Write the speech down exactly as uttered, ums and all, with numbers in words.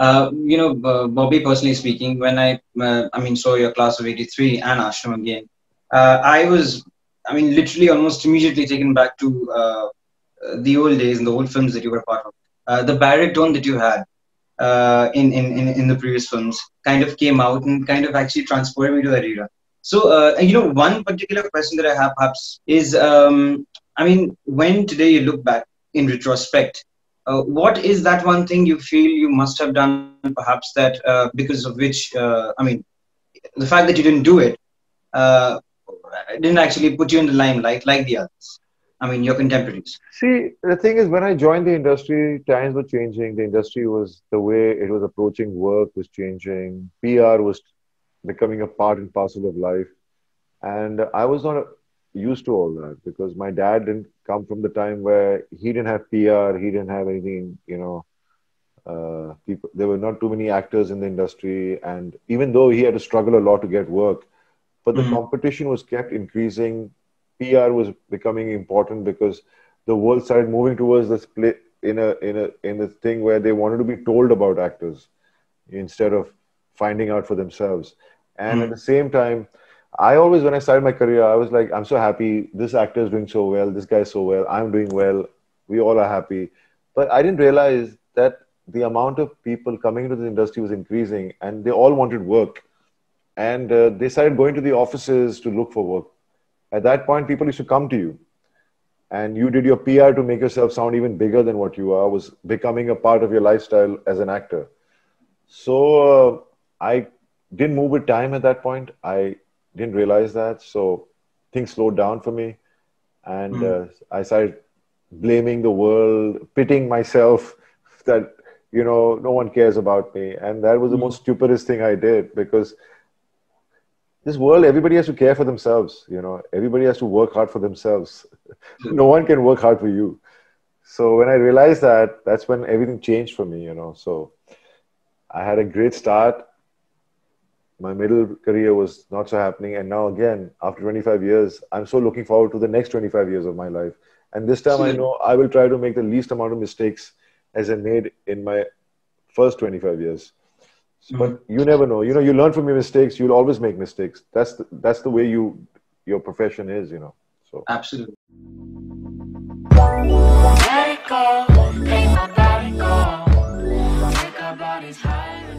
Uh, you know, uh, Bobby, personally speaking, when I, uh, I mean, saw your Class of eighty-three and Aashram again, uh, I was, I mean, literally almost immediately taken back to uh, the old days and the old films that you were part of. Uh, the barrack tone that you had uh, in, in, in, in the previous films kind of came out and kind of actually transported me to that era. So, uh, you know, one particular question that I have perhaps is, um, I mean, when today you look back in retrospect, Uh, what is that one thing you feel you must have done, perhaps, that uh, because of which, uh, I mean, the fact that you didn't do it uh, didn't actually put you in the limelight like the others, I mean, your contemporaries? See, the thing is, when I joined the industry, times were changing. The industry was, the way it was approaching work was changing. P R was becoming a part and parcel of life. And I was not a, used to all that, because my dad didn't come from the time where he didn't have P R, he didn't have anything, you know, uh, people, there were not too many actors in the industry, and even though he had to struggle a lot to get work, but the mm-hmm. competition was kept increasing, P R was becoming important because the world started moving towards this play in a, in a, in this thing where they wanted to be told about actors instead of finding out for themselves. And mm-hmm. at the same time, I always, when I started my career, I was like, I'm so happy. This actor is doing so well. This guy is so well. I'm doing well. We all are happy. But I didn't realize that the amount of people coming into the industry was increasing, and they all wanted work. And uh, they started going to the offices to look for work. At that point, people used to come to you. And you did your P R to make yourself sound even bigger than what you are, was becoming a part of your lifestyle as an actor. So uh, I didn't move with time at that point. I didn't realize that, so things slowed down for me, and mm. uh, I started blaming the world, pitting myself that, you know, no one cares about me, and that was mm. the most stupidest thing I did, because this world, everybody has to care for themselves, you know, everybody has to work hard for themselves. No one can work hard for you. So when I realized that, that's when everything changed for me, you know. So I had a great start. My middle career was not so happening. And now again, after twenty-five years, I'm so looking forward to the next twenty-five years of my life. And this time I know I will try to make the least amount of mistakes as I made in my first twenty-five years. But you never know. You know, you learn from your mistakes. You'll always make mistakes. That's the, that's the way you, your profession is, you know. So absolutely. Let it go. Let my body go. Take our bodies high.